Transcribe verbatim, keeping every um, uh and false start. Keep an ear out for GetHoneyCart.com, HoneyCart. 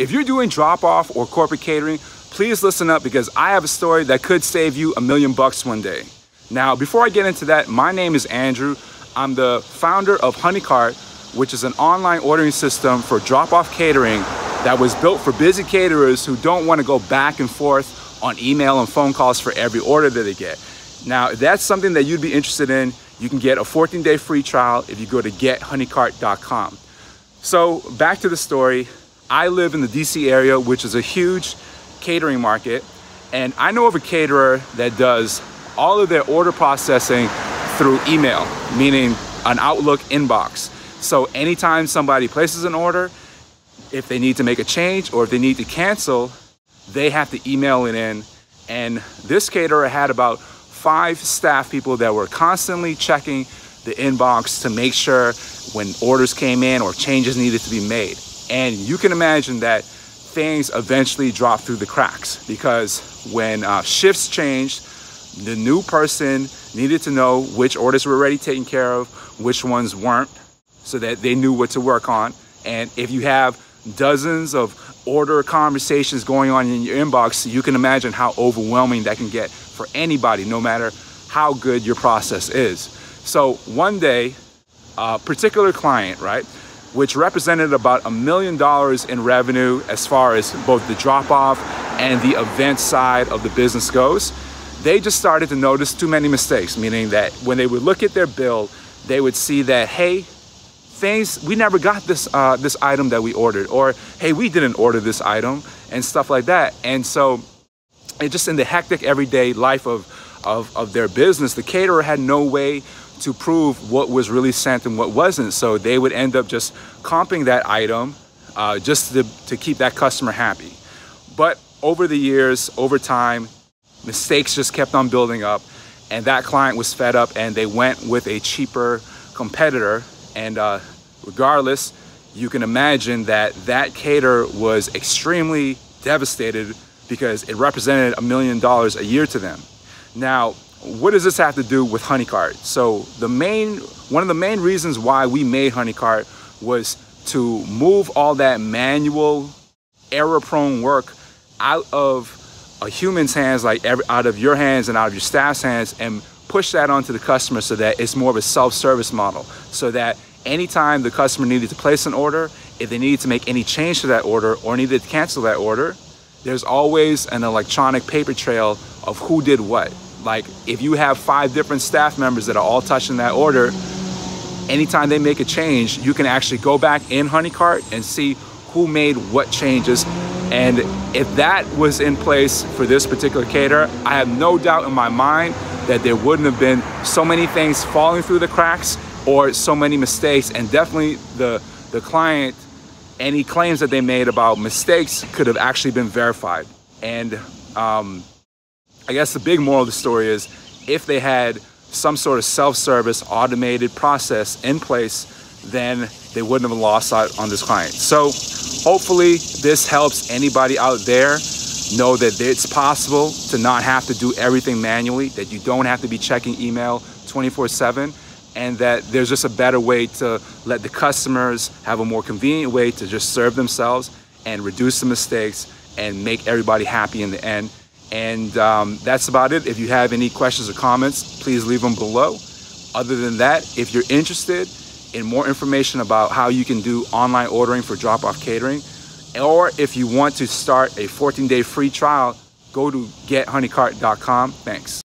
If you're doing drop-off or corporate catering, please listen up because I have a story that could save you a million bucks one day. Now, before I get into that, my name is Andrew. I'm the founder of HoneyCart, which is an online ordering system for drop-off catering that was built for busy caterers who don't want to go back and forth on email and phone calls for every order that they get. Now, if that's something that you'd be interested in, you can get a fourteen day free trial if you go to Get Honey Cart dot com. So back to the story. I live in the D C area, which is a huge catering market, and I know of a caterer that does all of their order processing through email, meaning an Outlook inbox. So anytime somebody places an order, if they need to make a change or if they need to cancel, they have to email it in. And this caterer had about five staff people that were constantly checking the inbox to make sure when orders came in or changes needed to be made. And you can imagine that things eventually drop through the cracks because when uh, shifts changed, the new person needed to know which orders were already taken care of, which ones weren't, so that they knew what to work on. And if you have dozens of order conversations going on in your inbox, you can imagine how overwhelming that can get for anybody, no matter how good your process is. So one day, a particular client, right, which represented about a million dollars in revenue as far as both the drop-off and the event side of the business goes, they just started to notice too many mistakes, meaning that when they would look at their bill, they would see that, hey, things, we never got this, uh, this item that we ordered, or hey, we didn't order this item, and stuff like that. And so it just, in the hectic everyday life of, of, of their business, the caterer had no way to prove what was really sent and what wasn't. So they would end up just comping that item uh, just to, to keep that customer happy. But over the years, over time, mistakes just kept on building up, and that client was fed up and they went with a cheaper competitor. And uh, regardless, you can imagine that that caterer was extremely devastated because it represented a million dollars a year to them. Now, what does this have to do with HoneyCart? So the main, one of the main reasons why we made HoneyCart was to move all that manual, error-prone work out of a human's hands, like every, out of your hands and out of your staff's hands, and push that onto the customer so that it's more of a self-service model. So that anytime the customer needed to place an order, if they needed to make any change to that order or needed to cancel that order, there's always an electronic paper trail of who did what. Like if you have five different staff members that are all touching that order, anytime they make a change, you can actually go back in HoneyCart and see who made what changes. And if that was in place for this particular caterer, I have no doubt in my mind that there wouldn't have been so many things falling through the cracks or so many mistakes. And definitely the, the client, any claims that they made about mistakes could have actually been verified. And um, I guess the big moral of the story is if they had some sort of self-service automated process in place, then they wouldn't have lost out on this client. So hopefully this helps anybody out there know that it's possible to not have to do everything manually, that you don't have to be checking email twenty-four seven, and that there's just a better way to let the customers have a more convenient way to just serve themselves and reduce the mistakes and make everybody happy in the end. And um, that's about it. If you have any questions or comments, please leave them below. Other than that, if you're interested in more information about how you can do online ordering for drop-off catering, or if you want to start a fourteen day free trial, go to Get Honey Cart dot com. Thanks.